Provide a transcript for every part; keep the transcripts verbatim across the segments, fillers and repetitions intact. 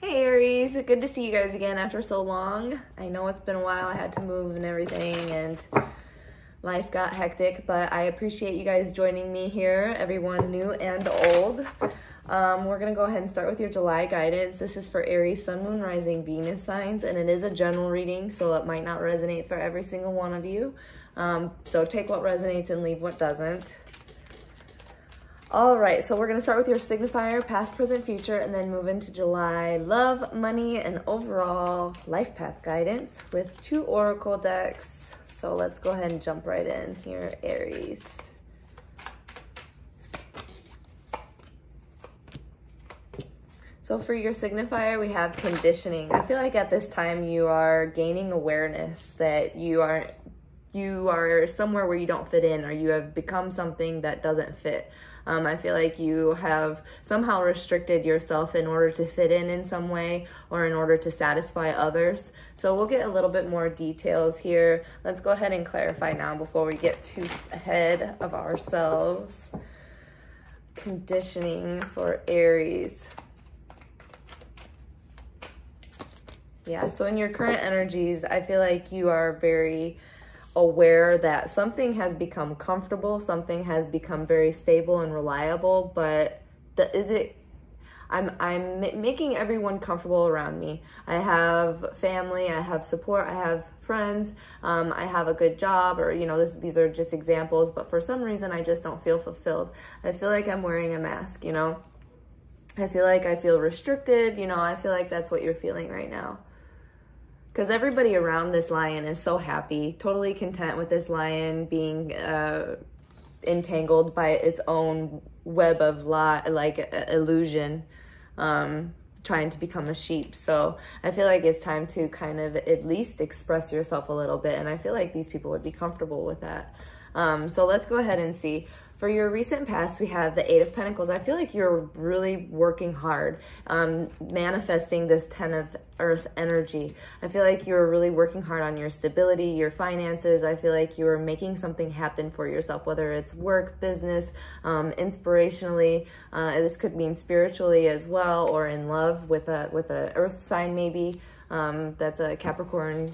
Hey Aries, good to see you guys again after so long. I know it's been a while, I had to move and everything and life got hectic, but I appreciate you guys joining me here, everyone new and old. Um, we're going to go ahead and start with your July guidance. This is for Aries, Sun, Moon, Rising, Venus signs, and it is a general reading, so it might not resonate for every single one of you. Um, so take what resonates and leave what doesn't. All right, so we're going to start with your signifier, past, present, future, and then move into July love, money, and overall life path guidance with two oracle decks. So let's go ahead and jump right in here, Aries. So for your signifier, we have conditioning. I feel like at this time you are gaining awareness that you are, you are somewhere where you don't fit in, or you have become something that doesn't fit. Um, I feel like you have somehow restricted yourself in order to fit in in some way or in order to satisfy others. So we'll get a little bit more details here. Let's go ahead and clarify now before we get too ahead of ourselves. Conditioning for Aries. Yeah, so in your current energies, I feel like you are very aware that something has become comfortable, something has become very stable and reliable, but the, is it, I'm, I'm making everyone comfortable around me. I have family, I have support, I have friends, um, I have a good job, or, you know, this, these are just examples, but for some reason I just don't feel fulfilled. I feel like I'm wearing a mask, you know? I feel like I feel restricted, you know, I feel like that's what you're feeling right now. Because everybody around this lion is so happy, totally content with this lion being uh, entangled by its own web of lie, like uh, illusion, um, trying to become a sheep. So I feel like it's time to kind of at least express yourself a little bit, and I feel like these people would be comfortable with that. Um, so let's go ahead and see. For your recent past, we have the Eight of Pentacles. I feel like you're really working hard, um, manifesting this Ten of Earth energy. I feel like you're really working hard on your stability, your finances. I feel like you're making something happen for yourself, whether it's work, business, um, inspirationally. Uh, this could mean spiritually as well, or in love with a with a Earth sign maybe. Um, that's a Capricorn,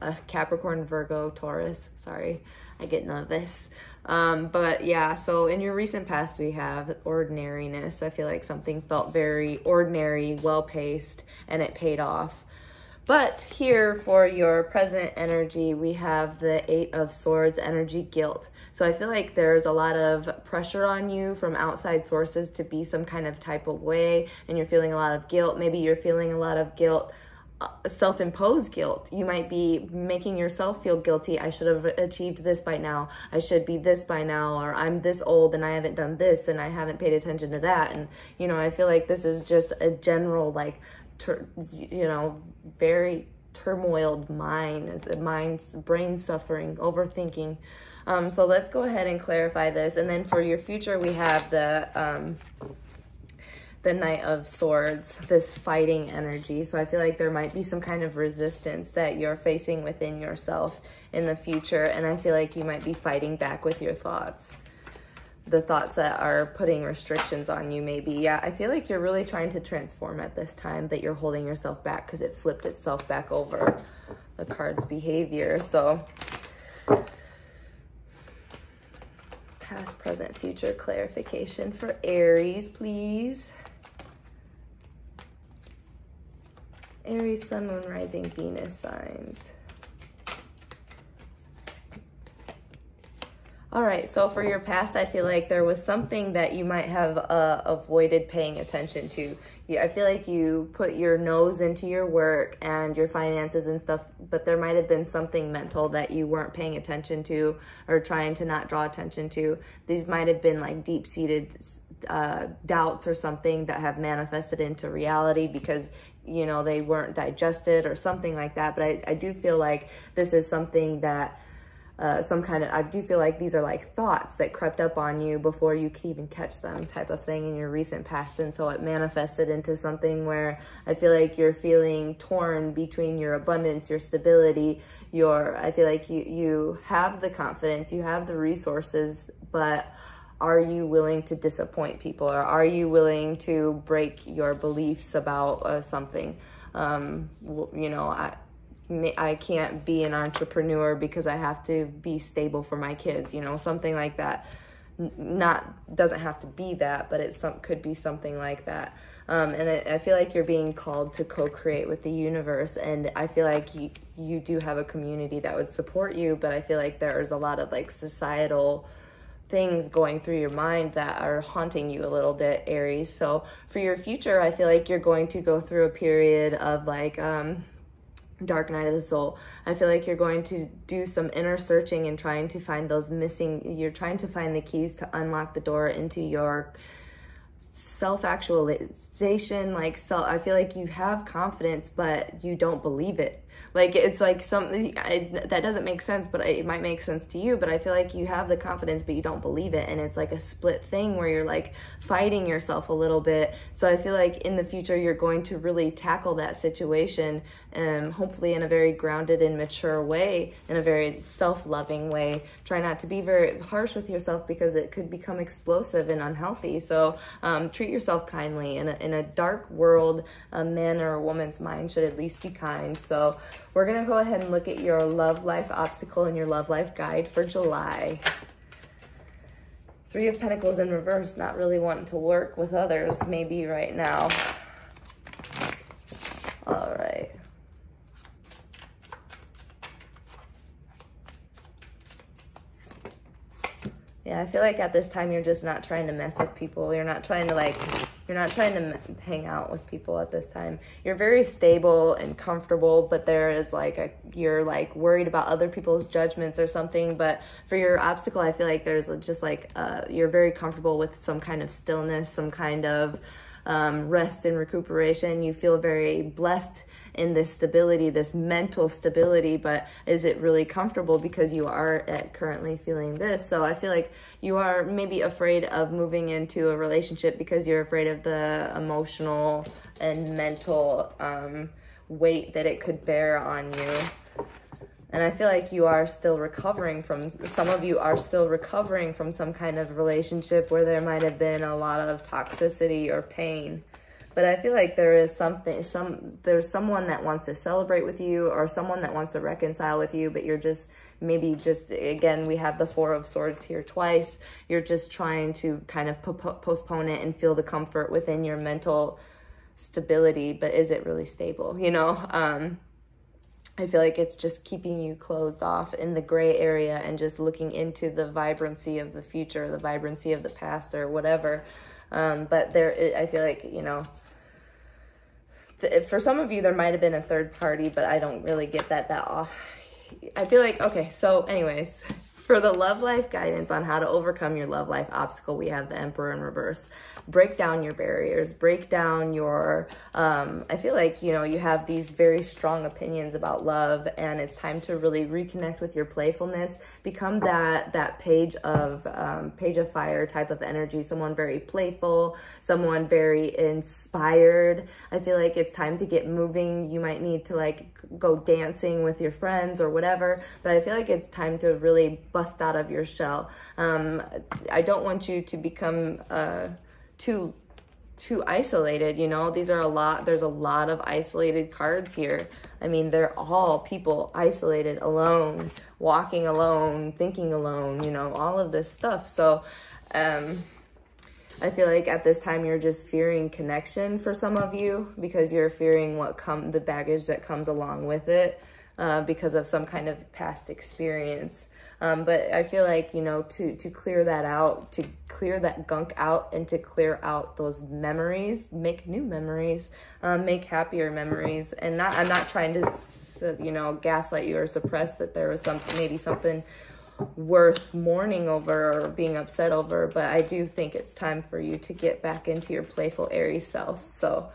a Capricorn, Virgo, Taurus. Sorry, I get nervous. Um, but yeah, so in your recent past, we have ordinariness. I feel like something felt very ordinary, well-paced, and it paid off. But here for your present energy, we have the Eight of Swords energy, guilt. So I feel like there's a lot of pressure on you from outside sources to be some kind of type of way, and you're feeling a lot of guilt. Maybe you're feeling a lot of guilt. Self-imposed guilt. You might be making yourself feel guilty. I should have achieved this by now. I should be this by now, or I'm this old and I haven't done this and I haven't paid attention to that. And, you know, I feel like this is just a general, like, tur you know, very turmoiled mind, the mind's brain suffering, overthinking. Um, so let's go ahead and clarify this. And then for your future, we have the, um, the Knight of Swords, this fighting energy. So I feel like there might be some kind of resistance that you're facing within yourself in the future, and I feel like you might be fighting back with your thoughts. The thoughts that are putting restrictions on you maybe. Yeah, I feel like you're really trying to transform at this time, but you're holding yourself back because it flipped itself back over the card's behavior. So past, present, future clarification for Aries, please. Aries, Sun, Moon, Rising, Venus signs. All right, so for your past, I feel like there was something that you might have uh, avoided paying attention to. Yeah, I feel like you put your nose into your work and your finances and stuff, but there might have been something mental that you weren't paying attention to or trying to not draw attention to. These might have been like deep-seated uh, doubts or something that have manifested into reality because, you know, they weren't digested or something like that. But I, I do feel like this is something that uh, some kind of, I do feel like these are like thoughts that crept up on you before you could even catch them type of thing in your recent past. And so it manifested into something where I feel like you're feeling torn between your abundance, your stability, your, I feel like you, you have the confidence, you have the resources, but are you willing to disappoint people, or are you willing to break your beliefs about uh, something? Um, you know, I, I can't be an entrepreneur because I have to be stable for my kids, you know, something like that. Not, doesn't have to be that, but it some, could be something like that. Um, and I, I feel like you're being called to co-create with the universe. And I feel like you, you do have a community that would support you, but I feel like there's a lot of like societal things going through your mind that are haunting you a little bit, Aries. So for your future, I feel like you're going to go through a period of like, um, dark night of the soul. I feel like you're going to do some inner searching and trying to find those missing, you're trying to find the keys to unlock the door into your self-actualization, like self, I feel like you have confidence, but you don't believe it. Like, it's like something I, that doesn't make sense, but I, it might make sense to you, but I feel like you have the confidence, but you don't believe it. And it's like a split thing where you're like fighting yourself a little bit. So I feel like in the future, you're going to really tackle that situation, um, hopefully in a very grounded and mature way, in a very self-loving way. Try not to be very harsh with yourself because it could become explosive and unhealthy. So um, treat yourself kindly. In a, in a dark world, a man or a woman's mind should at least be kind. So we're going to go ahead and look at your love life obstacle and your love life guide for July. Three of Pentacles in reverse, not really wanting to work with others maybe right now. All right. Yeah, I feel like at this time you're just not trying to mess with people. You're not trying to like... You're not trying to hang out with people at this time. You're very stable and comfortable, but there is like a, you're like worried about other people's judgments or something. But for your obstacle, I feel like there's just like, uh, you're very comfortable with some kind of stillness, some kind of um, rest and recuperation. You feel very blessed in this stability, this mental stability, but is it really comfortable because you are at currently feeling this? So I feel like you are maybe afraid of moving into a relationship because you're afraid of the emotional and mental um, weight that it could bear on you. And I feel like you are still recovering from, some of you are still recovering from some kind of relationship where there might have been a lot of toxicity or pain. But I feel like there is something, some, there's someone that wants to celebrate with you or someone that wants to reconcile with you, but you're just maybe just, again, we have the Four of Swords here twice. You're just trying to kind of po postpone it and feel the comfort within your mental stability, but is it really stable? You know, um, I feel like it's just keeping you closed off in the gray area and just looking into the vibrancy of the future, the vibrancy of the past or whatever. Um, but there, I feel like, you know, for some of you, there might have been a third party, but I don't really get that that off. I feel like, okay, so anyways, for the love life guidance on how to overcome your love life obstacle, we have the Emperor in reverse. Break down your barriers, break down your, um, I feel like, you know, you have these very strong opinions about love, and it's time to really reconnect with your playfulness, become that, that page of, um, page of fire type of energy, someone very playful, someone very inspired. I feel like it's time to get moving. You might need to like go dancing with your friends or whatever, but I feel like it's time to really bust out of your shell. Um, I don't want you to become, uh, too too isolated, you know. These are a lot, there's a lot of isolated cards here. I mean, they're all people isolated, alone, walking alone, thinking alone, you know, all of this stuff. So um I feel like at this time you're just fearing connection for some of you because you're fearing what come the baggage that comes along with it uh because of some kind of past experience. Um, but I feel like, you know, to, to clear that out, to clear that gunk out and to clear out those memories, make new memories, um, make happier memories. And not, I'm not trying to, you know, gaslight you or suppress that there was something, maybe something worth mourning over or being upset over. But I do think it's time for you to get back into your playful Aries self. So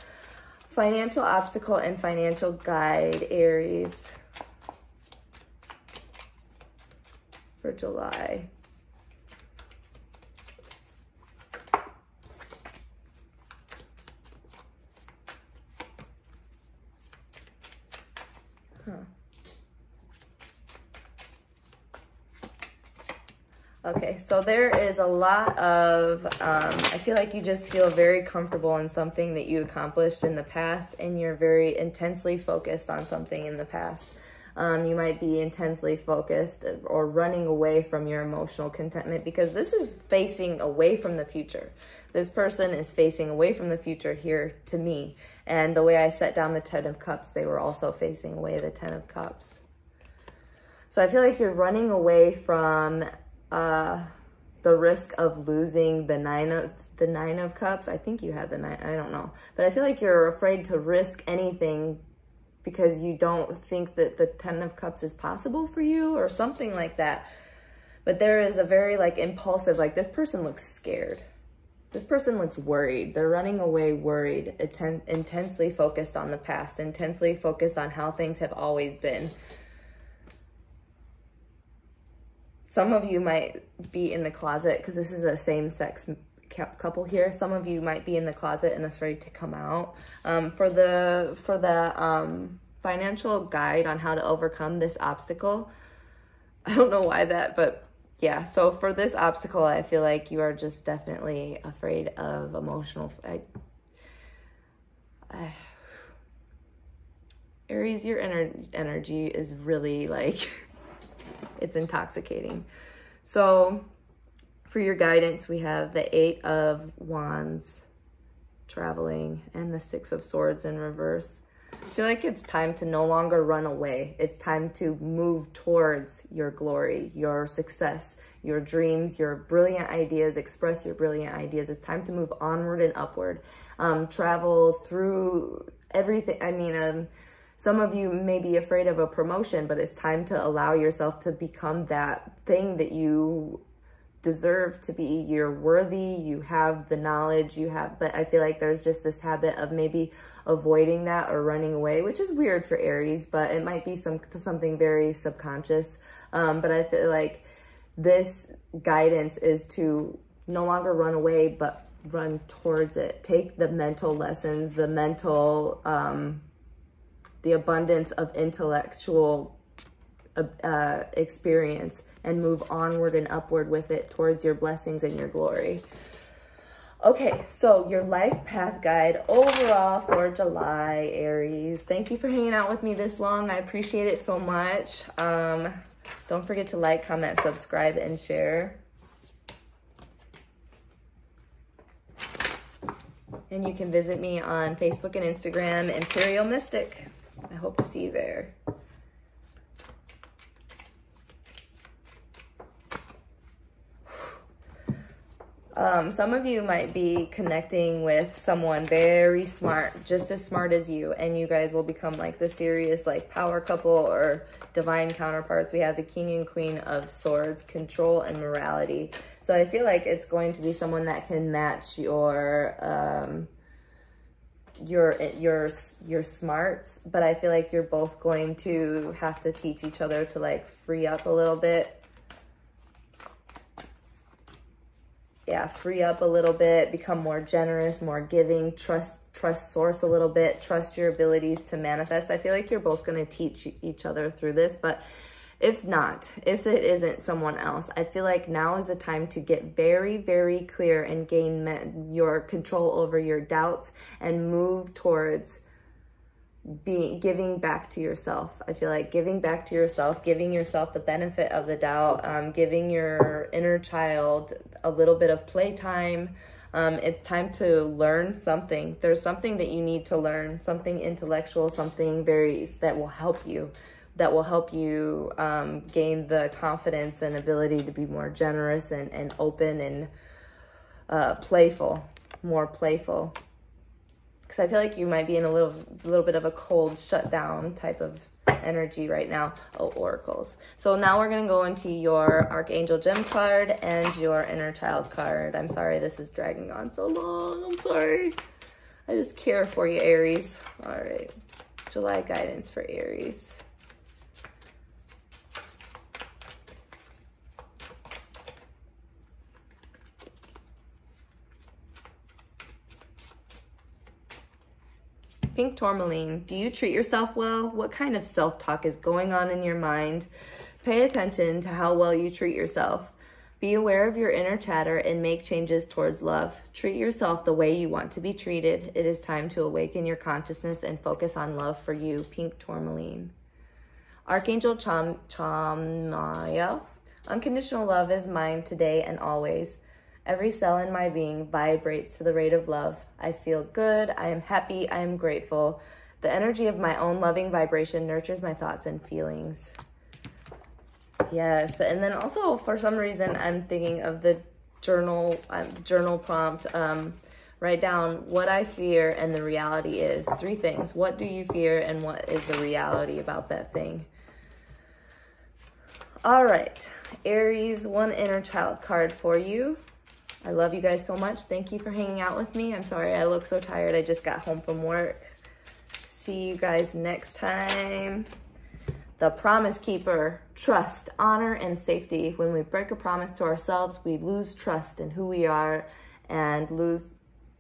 financial obstacle and financial guide, Aries, for July. Huh. Okay, so there is a lot of, um, I feel like you just feel very comfortable in something that you accomplished in the past, and you're very intensely focused on something in the past. Um, you might be intensely focused or running away from your emotional contentment, because this is facing away from the future. This person is facing away from the future here to me. And the way I set down the Ten of Cups, they were also facing away the Ten of Cups. So I feel like you're running away from Uh, the risk of losing the nine of the nine of cups. I think you had the nine, I don't know, but I feel like you're afraid to risk anything because you don't think that the Ten of Cups is possible for you or something like that. But there is a very like impulsive, like this person looks scared. This person looks worried. They're running away worried, atten- intensely focused on the past, intensely focused on how things have always been. Some of you might be in the closet, because this is a same-sex couple here. Some of you might be in the closet and afraid to come out. Um, for the, for the um, financial guide on how to overcome this obstacle, I don't know why that, but yeah. So for this obstacle, I feel like you are just definitely afraid of emotional... I, I, Aries, your ener- energy is really like... It's intoxicating. So for your guidance, we have the Eight of Wands traveling and the Six of Swords in reverse. I feel like it's time to no longer run away. It's time to move towards your glory, your success, your dreams, your brilliant ideas. Express your brilliant ideas. It's time to move onward and upward. Um, travel through everything. I mean, um, some of you may be afraid of a promotion, but it's time to allow yourself to become that thing that you deserve to be. You're worthy, you have the knowledge, you have, but I feel like there's just this habit of maybe avoiding that or running away, which is weird for Aries, but it might be some something very subconscious. Um, but I feel like this guidance is to no longer run away, but run towards it. Take the mental lessons, the mental... Um, the abundance of intellectual uh, experience, and move onward and upward with it towards your blessings and your glory. Okay, so your life path guide overall for July, Aries. Thank you for hanging out with me this long. I appreciate it so much. Um, don't forget to like, comment, subscribe, and share. And you can visit me on Facebook and Instagram, Empyreal Mystic. I hope to see you there. Um, some of you might be connecting with someone very smart, just as smart as you, and you guys will become like the serious like power couple or divine counterparts. We have the King and Queen of Swords, control and morality. So I feel like it's going to be someone that can match your um, your your your smarts, but I feel like you're both going to have to teach each other to like free up a little bit. Yeah, free up a little bit, become more generous, more giving, trust trust source a little bit, trust your abilities to manifest. I feel like you're both going to teach each other through this, but if not, if it isn't someone else, I feel like now is the time to get very, very clear and gain your control over your doubts and move towards Be giving back to yourself. I feel like giving back to yourself, giving yourself the benefit of the doubt, um, giving your inner child a little bit of playtime. Um, it's time to learn something. There's something that you need to learn, something intellectual, something very that will help you, that will help you um, gain the confidence and ability to be more generous and, and open and uh, playful, more playful. I feel like you might be in a little little bit of a cold shutdown type of energy right now. Oh, oracles. So now we're going to go into your Archangel Gem card and your Inner Child card. I'm sorry this is dragging on so long. I'm sorry. I just care for you, Aries. All right. July guidance for Aries. Pink tourmaline, do you treat yourself well? What kind of self-talk is going on in your mind? Pay attention to how well you treat yourself, Be aware of your inner chatter and make changes towards love. Treat yourself the way you want to be treated. It is time to awaken your consciousness and focus on love for you. Pink tourmaline. Archangel Cham Chamaya. Unconditional love is mine today and always. Every cell in my being vibrates to the rate of love. I feel good. I am happy. I am grateful. The energy of my own loving vibration nurtures my thoughts and feelings. Yes, and then also for some reason I'm thinking of the journal um, journal prompt. Um, write down what I fear and the reality is. Three things. What do you fear and what is the reality about that thing? All right, Aries, one inner child card for you. I love you guys so much. Thank you for hanging out with me. I'm sorry I look so tired. I just got home from work. See you guys next time. The promise keeper, trust, honor, and safety. When we break a promise to ourselves, we lose trust in who we are and lose,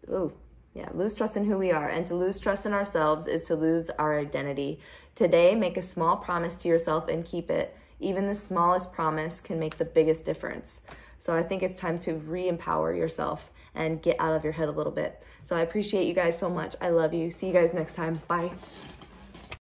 ooh, yeah, lose trust in who we are. And to lose trust in ourselves is to lose our identity. Today, make a small promise to yourself and keep it. Even the smallest promise can make the biggest difference. So I think it's time to re-empower yourself and get out of your head a little bit. So I appreciate you guys so much. I love you. See you guys next time. Bye.